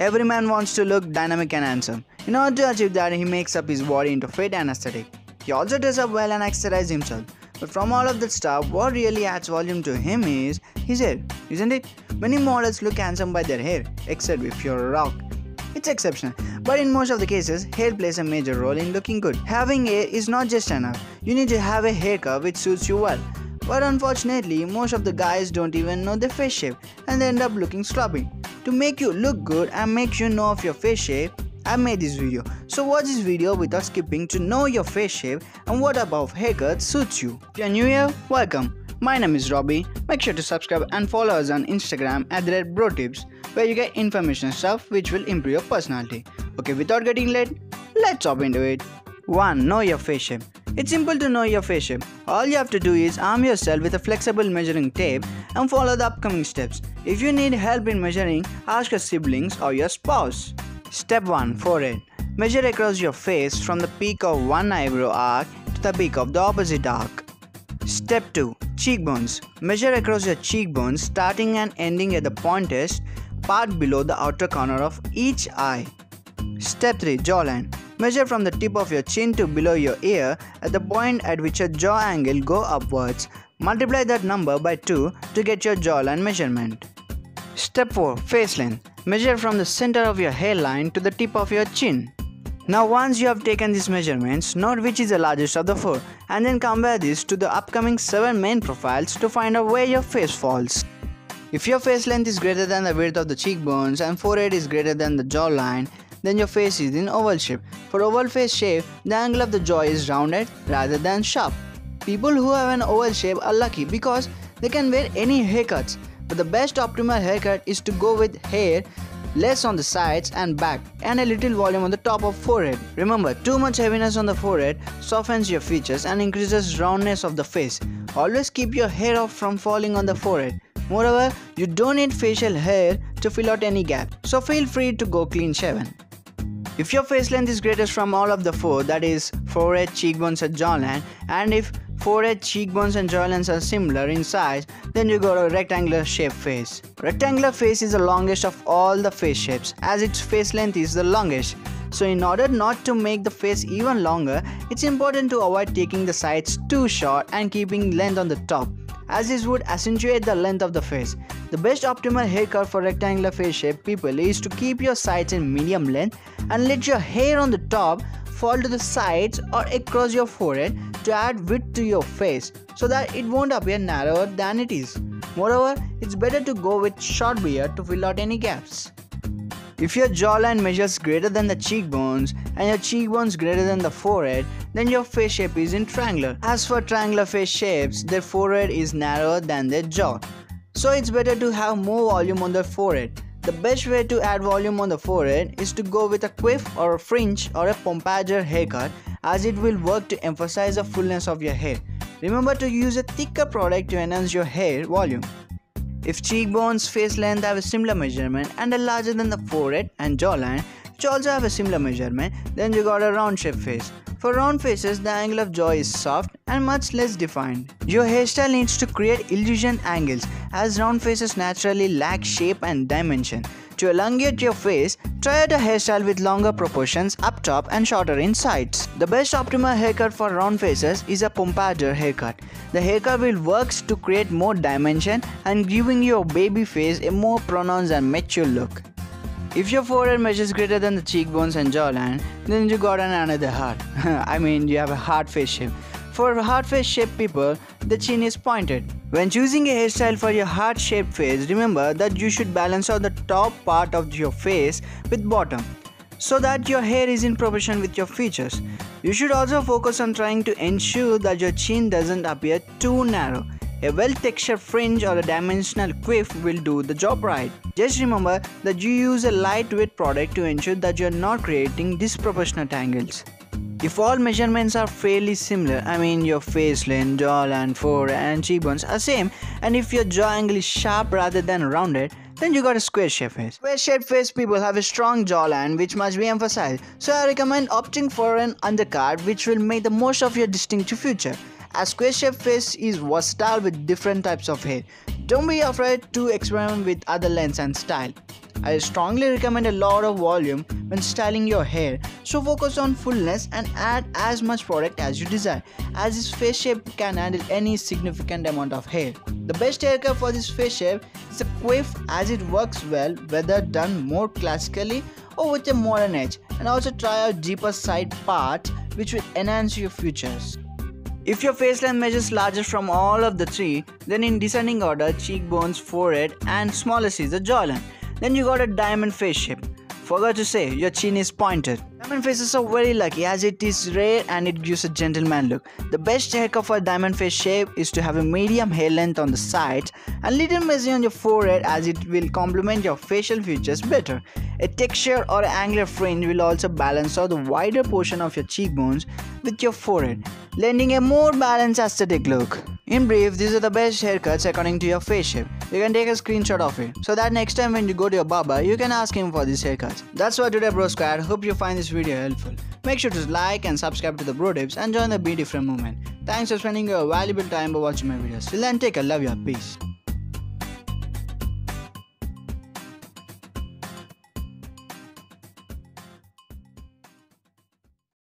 Every man wants to look dynamic and handsome. In order to achieve that, he makes up his body into fit and aesthetic. He also dresses up well and exercises himself. But from all of that stuff, what really adds volume to him is his hair, isn't it? Many models look handsome by their hair, except if you're a rock. It's exceptional, but in most of the cases, hair plays a major role in looking good. Having hair is not just enough, you need to have a hair curve which suits you well. But unfortunately, most of the guys don't even know their face shape and they end up looking sloppy. To make you look good and make you know of your face shape, I made this video. So watch this video without skipping to know your face shape and what above haircut suits you. If you're new here, welcome. My name is Robbie. Make sure to subscribe and follow us on Instagram at @redbrotips, where you get information stuff which will improve your personality. Okay, without getting late, let's hop into it. 1. Know your face shape. It's simple to know your face shape. All you have to do is arm yourself with a flexible measuring tape and follow the upcoming steps. If you need help in measuring, ask your siblings or your spouse. Step 1. Forehead. Measure across your face from the peak of one eyebrow arc to the peak of the opposite arc. Step 2. Cheekbones. Measure across your cheekbones starting and ending at the pointest part below the outer corner of each eye. Step 3. Jawline. Measure from the tip of your chin to below your ear at the point at which your jaw angle go upwards. Multiply that number by 2 to get your jawline measurement. Step 4. Face length. Measure from the center of your hairline to the tip of your chin. Now once you have taken these measurements, note which is the largest of the four and then compare this to the upcoming 7 main profiles to find out where your face falls. If your face length is greater than the width of the cheekbones and forehead is greater than the jawline, then your face is in oval shape. For oval face shape, the angle of the jaw is rounded rather than sharp. People who have an oval shape are lucky because they can wear any haircuts. But the best optimal haircut is to go with hair less on the sides and back and a little volume on the top of forehead. Remember, too much heaviness on the forehead softens your features and increases roundness of the face. Always keep your hair off from falling on the forehead. Moreover, you don't need facial hair to fill out any gap, so feel free to go clean shaven. If your face length is greatest from all of the four, that is forehead, cheekbones and jawline, and if forehead, cheekbones and jawlines are similar in size, then you got a rectangular shaped face. Rectangular face is the longest of all the face shapes as its face length is the longest. So in order not to make the face even longer, it's important to avoid taking the sides too short and keeping length on the top, as this would accentuate the length of the face. The best optimal haircut for rectangular face shape people is to keep your sides in medium length and let your hair on the top fall to the sides or across your forehead to add width to your face so that it won't appear narrower than it is. Moreover, it's better to go with short beard to fill out any gaps. If your jawline measures greater than the cheekbones and your cheekbones greater than the forehead, then your face shape is in triangular. As for triangular face shapes, their forehead is narrower than their jaw. So it's better to have more volume on the forehead. The best way to add volume on the forehead is to go with a quiff or a fringe or a pompadour haircut, as it will work to emphasize the fullness of your hair. Remember to use a thicker product to enhance your hair volume. If cheekbones, face length have a similar measurement and are larger than the forehead and jawline, which also have a similar measurement, then you got a round shaped face. For round faces, the angle of jaw is soft and much less defined. Your hairstyle needs to create illusion angles, as round faces naturally lack shape and dimension. To elongate your face, try out a hairstyle with longer proportions up top and shorter in sides. The best optimal haircut for round faces is a pompadour haircut. The haircut will work to create more dimension and giving your baby face a more pronounced and mature look. If your forehead measures greater than the cheekbones and jawline, then you got another heart. I mean, you have a hard face shape. For heart face shaped people, the chin is pointed. When choosing a hairstyle for your heart shaped face, remember that you should balance out the top part of your face with bottom, so that your hair is in proportion with your features. You should also focus on trying to ensure that your chin doesn't appear too narrow. A well-textured fringe or a dimensional quiff will do the job right. Just remember that you use a lightweight product to ensure that you are not creating disproportionate angles. If all measurements are fairly similar, I mean your face length, jawline, forehead and cheekbones are same, and if your jaw angle is sharp rather than rounded, then you got a square shaped face. Square shaped face people have a strong jawline which must be emphasized, so I recommend opting for an undercut which will make the most of your distinctive feature. A square shaped face is versatile with different types of hair. Don't be afraid to experiment with other lengths and style. I strongly recommend a lot of volume when styling your hair, so focus on fullness and add as much product as you desire, as this face shape can handle any significant amount of hair. The best haircut for this face shape is a quiff, as it works well whether done more classically or with a modern edge, and also try out deeper side parts which will enhance your features. If your face length measures larger from all of the three, then in descending order, cheekbones, forehead, and smallest is the jawline. Then you got a diamond face shape. Forgot to say, your chin is pointed. Diamond faces are very lucky, as it is rare and it gives a gentleman look. The best haircut for a diamond face shape is to have a medium hair length on the sides and little messy on your forehead, as it will complement your facial features better. A texture or angular fringe will also balance out the wider portion of your cheekbones with your forehead, lending a more balanced aesthetic look. In brief, these are the best haircuts according to your face shape. You can take a screenshot of it, so that next time when you go to your barber, you can ask him for these haircuts. That's what today, Bro Squad. Hope you find this video helpful. Make sure to like and subscribe to the Bro Tips and join the Be Different movement. Thanks for spending your valuable time by watching my videos. Till then, take a love your peace.